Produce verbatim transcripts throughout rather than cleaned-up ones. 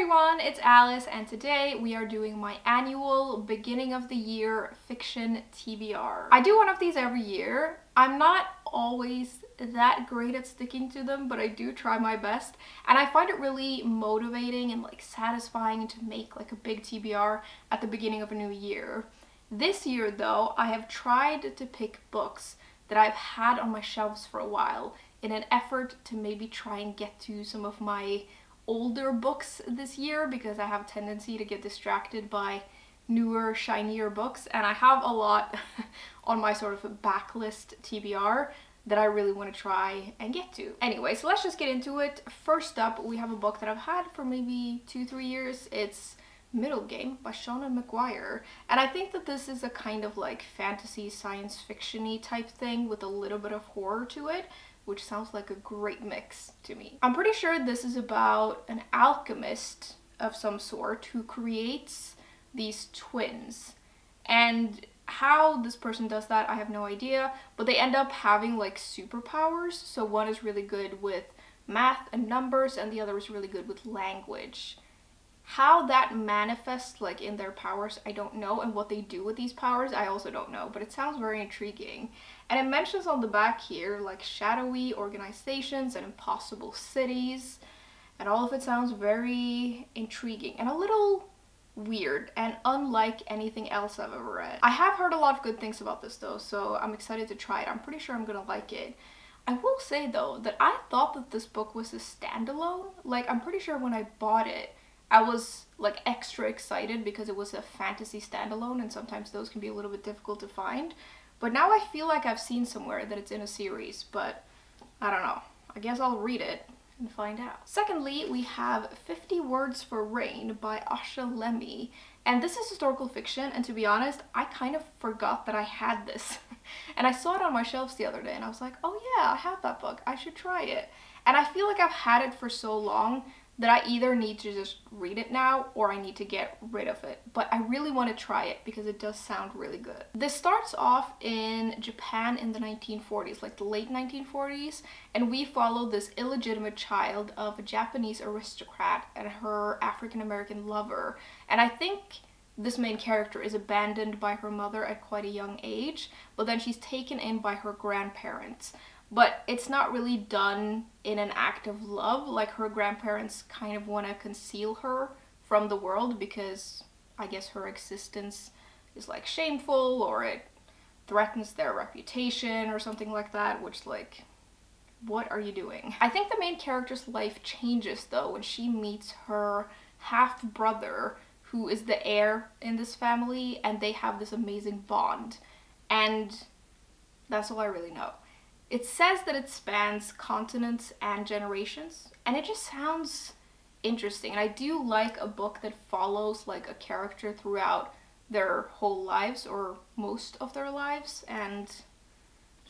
everyone, it's Alice, and today we are doing my annual beginning of the year fiction T B R. I do one of these every year. I'm not always that great at sticking to them, but I do try my best, and I find it really motivating and like satisfying to make like a big T B R at the beginning of a new year. This year though, I have tried to pick books that I've had on my shelves for a while in an effort to maybe try and get to some of my older books this year, because I have a tendency to get distracted by newer, shinier books, and I have a lot on my sort of backlist T B R that I really want to try and get to. Anyway, so let's just get into it. First up, we have a book that I've had for maybe two, three years. It's Middle Game by Seanan McGuire, and I think that this is a kind of like fantasy, science fiction-y type thing with a little bit of horror to it, which sounds like a great mix to me. I'm pretty sure this is about an alchemist of some sort who creates these twins, and how this person does that I have no idea, but they end up having like superpowers. So one is really good with math and numbers and the other is really good with language. How that manifests like in their powers I don't know, and what they do with these powers I also don't know, but it sounds very intriguing. And it mentions on the back here like shadowy organizations and impossible cities, and all of it sounds very intriguing and a little weird and unlike anything else I've ever read. I have heard a lot of good things about this though, so I'm excited to try it. I'm pretty sure I'm gonna like it. I will say though that I thought that this book was a standalone. Like, I'm pretty sure when I bought it I was like extra excited because it was a fantasy standalone, and sometimes those can be a little bit difficult to find. But now I feel like I've seen somewhere that it's in a series, but I don't know. I guess I'll read it and find out. Secondly, we have fifty Words for Rain by Asha Lemmie, and this is historical fiction, and to be honest, I kind of forgot that I had this. And I saw it on my shelves the other day and I was like, oh yeah, I have that book, I should try it. And I feel like I've had it for so long that I either need to just read it now or I need to get rid of it. But I really want to try it because it does sound really good. This starts off in Japan in the nineteen forties, like the late nineteen forties, and we follow this illegitimate child of a Japanese aristocrat and her African-American lover. And I think this main character is abandoned by her mother at quite a young age, but then she's taken in by her grandparents. But it's not really done in an act of love. Like, her grandparents kind of want to conceal her from the world because I guess her existence is like shameful, or it threatens their reputation or something like that, which, like, what are you doing? I think the main character's life changes though when she meets her half-brother, who is the heir in this family, and they have this amazing bond. And that's all I really know. It says that it spans continents and generations, and it just sounds interesting. And I do like a book that follows like a character throughout their whole lives, or most of their lives, and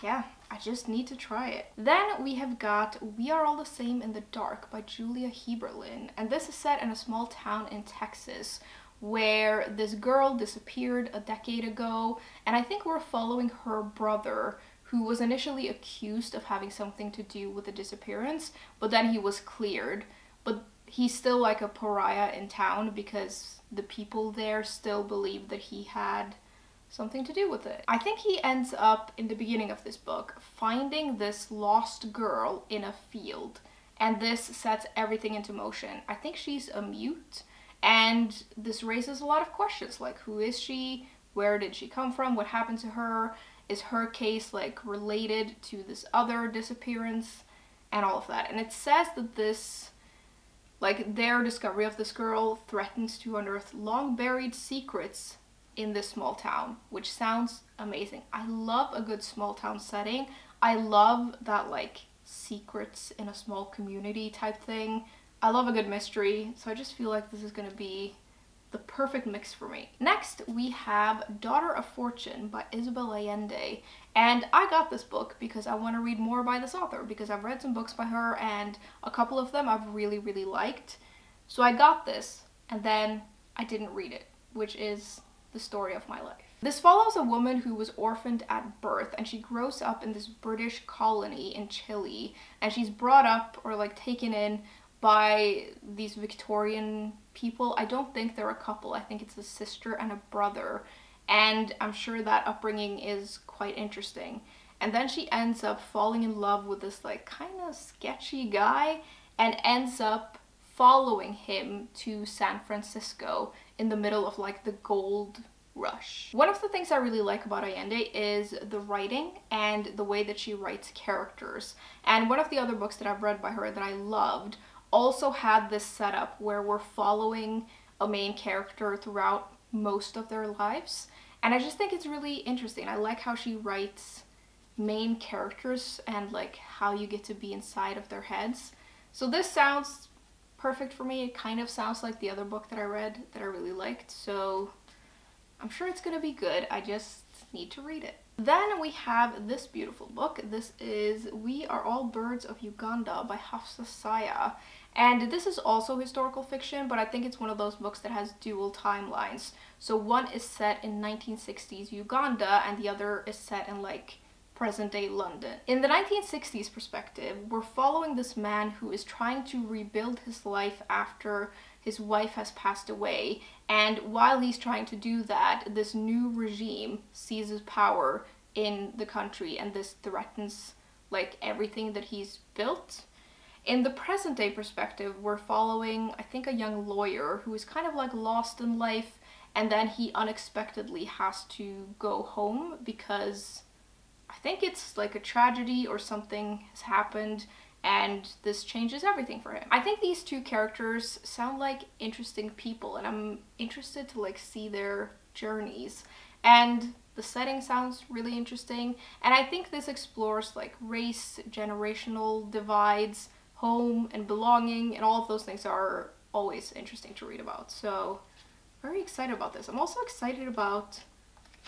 yeah, I just need to try it. Then we have got We Are All the Same in the Dark by Julia Heaberlin, and this is set in a small town in Texas where this girl disappeared a decade ago, and I think we're following her brother, who was initially accused of having something to do with the disappearance, but then he was cleared. But he's still like a pariah in town because the people there still believe that he had something to do with it. I think he ends up, in the beginning of this book, finding this lost girl in a field, and this sets everything into motion. I think she's a mute, and this raises a lot of questions, like, who is she? Where did she come from? What happened to her? Is her case like related to this other disappearance, and all of that? And it says that this, like, their discovery of this girl threatens to unearth long buried secrets in this small town, which sounds amazing. I love a good small town setting. I love that like secrets in a small community type thing. I love a good mystery, so I just feel like this is gonna be the perfect mix for me. Next, we have Daughter of Fortune by Isabel Allende, and I got this book because I want to read more by this author, because I've read some books by her and a couple of them I've really, really liked. So I got this, and then I didn't read it, which is the story of my life. This follows a woman who was orphaned at birth, and she grows up in this British colony in Chile, and she's brought up, or like taken in, by these Victorian people. I don't think they're a couple. I think it's a sister and a brother. And I'm sure that upbringing is quite interesting. And then she ends up falling in love with this like kind of sketchy guy and ends up following him to San Francisco in the middle of like the gold rush. One of the things I really like about Allende is the writing and the way that she writes characters. And one of the other books that I've read by her that I loved also had this setup where we're following a main character throughout most of their lives. And I just think it's really interesting. I like how she writes main characters and like how you get to be inside of their heads. So this sounds perfect for me. It kind of sounds like the other book that I read that I really liked. So I'm sure it's gonna be good. I just need to read it. Then we have this beautiful book. This is We Are All Birds of Uganda by Hafsa Zayyan. And this is also historical fiction, but I think it's one of those books that has dual timelines. So one is set in nineteen sixties Uganda and the other is set in like present-day London. In the nineteen sixties perspective, we're following this man who is trying to rebuild his life after his wife has passed away, and while he's trying to do that, this new regime seizes power in the country, and this threatens like everything that he's built. In the present-day perspective, we're following, I think, a young lawyer who is kind of like lost in life, and then he unexpectedly has to go home because I think it's like a tragedy or something has happened, and this changes everything for him. I think these two characters sound like interesting people, and I'm interested to like see their journeys. And the setting sounds really interesting, and I think this explores like race, generational divides, home and belonging, and all of those things are always interesting to read about. So very excited about this. I'm also excited about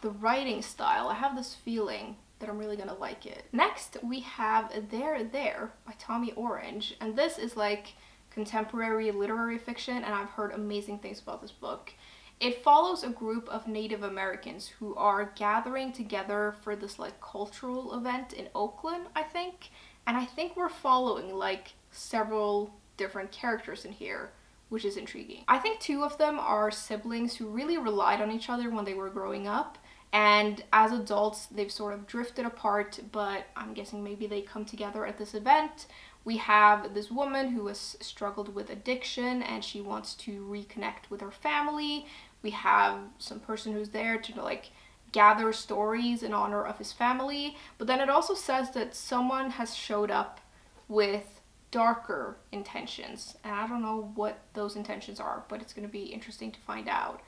the writing style. I have this feeling that I'm really gonna like it. Next, we have There There by Tommy Orange, and this is like contemporary literary fiction, and I've heard amazing things about this book. It follows a group of Native Americans who are gathering together for this like cultural event in Oakland, I think, and I think we're following like several different characters in here, which is intriguing. I think two of them are siblings who really relied on each other when they were growing up, and as adults they've sort of drifted apart, but I'm guessing maybe they come together at this event. We have this woman who has struggled with addiction and she wants to reconnect with her family. We have some person who's there to like gather stories in honor of his family, but then it also says that someone has showed up with darker intentions, and I don't know what those intentions are, but it's going to be interesting to find out.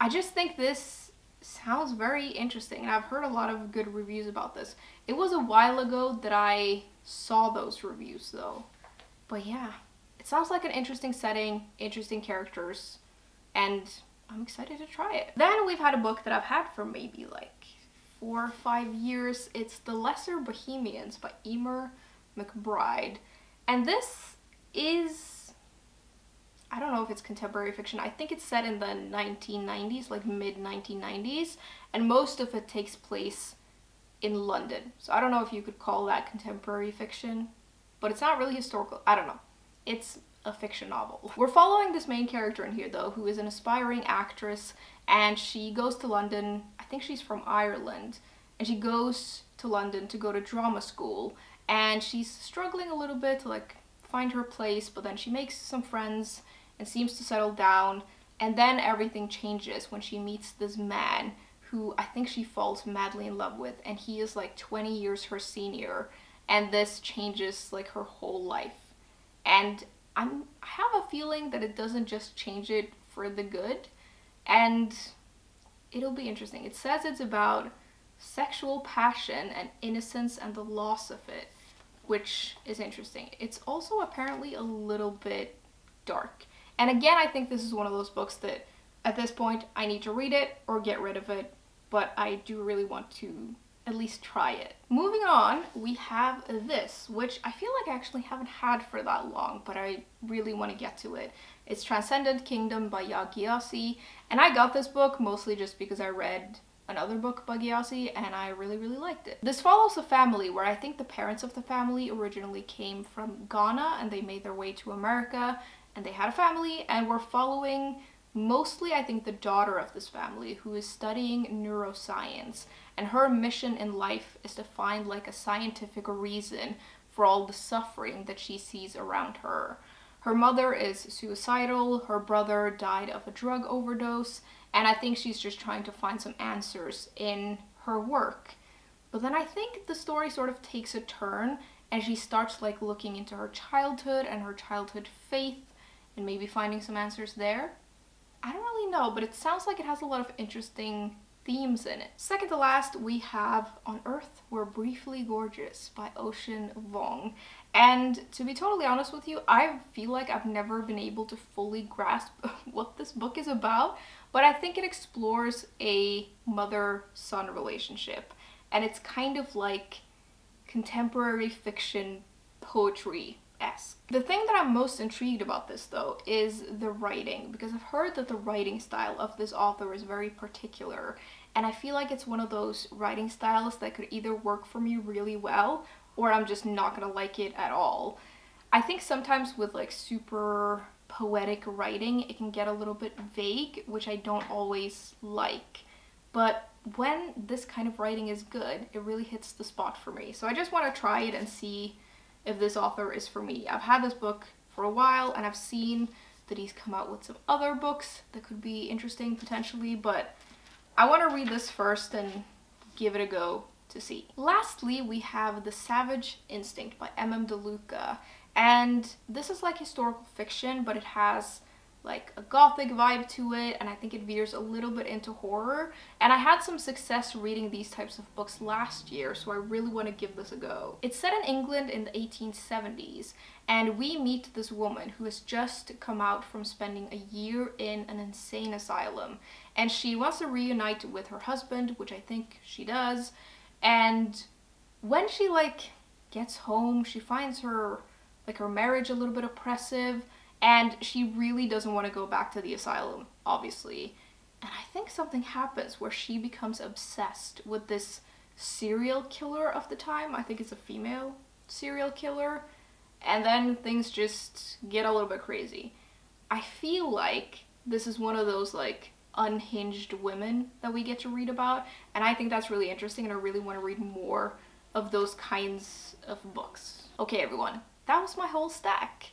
I just think this sounds very interesting, and I've heard a lot of good reviews about this. It was a while ago that I saw those reviews though. But yeah, it sounds like an interesting setting, interesting characters, and I'm excited to try it. Then we've had a book that I've had for maybe like four or five years. It's The Lesser Bohemians by Eimear McBride. And this is, I don't know if it's contemporary fiction. I think it's set in the nineteen nineties, like mid nineteen nineties, and most of it takes place in London. So I don't know if you could call that contemporary fiction, but it's not really historical. I don't know. It's a fiction novel. We're following this main character in here though, who is an aspiring actress, and she goes to London. I think she's from Ireland, and she goes to London to go to drama school, and she's struggling a little bit to like find her place, but then she makes some friends and seems to settle down, and then everything changes when she meets this man who I think she falls madly in love with, and he is like twenty years her senior, and this changes like her whole life. And I'm, I have a feeling that it doesn't just change it for the good, and it'll be interesting. It says it's about sexual passion and innocence and the loss of it, which is interesting. It's also apparently a little bit dark. And again, I think this is one of those books that at this point I need to read it or get rid of it, but I do really want to at least try it. Moving on, we have this, which I feel like I actually haven't had for that long, but I really want to get to it. It's Transcendent Kingdom by Yaa Gyasi, and I got this book mostly just because I read another book by Gyasi, and I really, really liked it. This follows a family where I think the parents of the family originally came from Ghana and they made their way to America and they had a family, and we're following mostly, I think, the daughter of this family who is studying neuroscience, and her mission in life is to find like a scientific reason for all the suffering that she sees around her. Her mother is suicidal, her brother died of a drug overdose, and I think she's just trying to find some answers in her work. But then I think the story sort of takes a turn and she starts like looking into her childhood and her childhood faith and maybe finding some answers there. I don't really know, but it sounds like it has a lot of interesting themes in it. Second to last, we have On Earth We're Briefly Gorgeous by Ocean Vuong. And to be totally honest with you, I feel like I've never been able to fully grasp what this book is about, but I think it explores a mother-son relationship, and it's kind of like contemporary fiction poetry-esque. The thing that I'm most intrigued about this, though, is the writing, because I've heard that the writing style of this author is very particular. And I feel like it's one of those writing styles that could either work for me really well, or I'm just not gonna like it at all. I think sometimes with like super poetic writing, it can get a little bit vague, which I don't always like. But when this kind of writing is good, it really hits the spot for me. So I just wanna try it and see if this author is for me. I've had this book for a while and I've seen that he's come out with some other books that could be interesting potentially, but I want to read this first and give it a go to see. Lastly, we have The Savage Instinct by M M Deluca, and this is like historical fiction, but it has like a gothic vibe to it, and I think it veers a little bit into horror. And I had some success reading these types of books last year, so I really want to give this a go. It's set in England in the eighteen seventies, and we meet this woman who has just come out from spending a year in an insane asylum, and she wants to reunite with her husband, which I think she does. And when she like gets home, she finds her like her marriage a little bit oppressive, and she really doesn't want to go back to the asylum, obviously. And I think something happens where she becomes obsessed with this serial killer of the time. I think it's a female serial killer. And then things just get a little bit crazy. I feel like this is one of those like unhinged women that we get to read about, and I think that's really interesting, and I really want to read more of those kinds of books. Okay, everyone, that was my whole stack.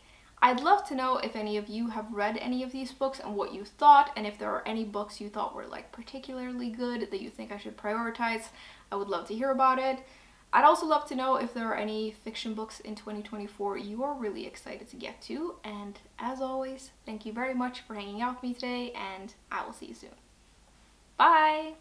I'd love to know if any of you have read any of these books and what you thought, and if there are any books you thought were like particularly good that you think I should prioritize. I would love to hear about it. I'd also love to know if there are any fiction books in twenty twenty-four you are really excited to get to. And as always, thank you very much for hanging out with me today, and I will see you soon. Bye!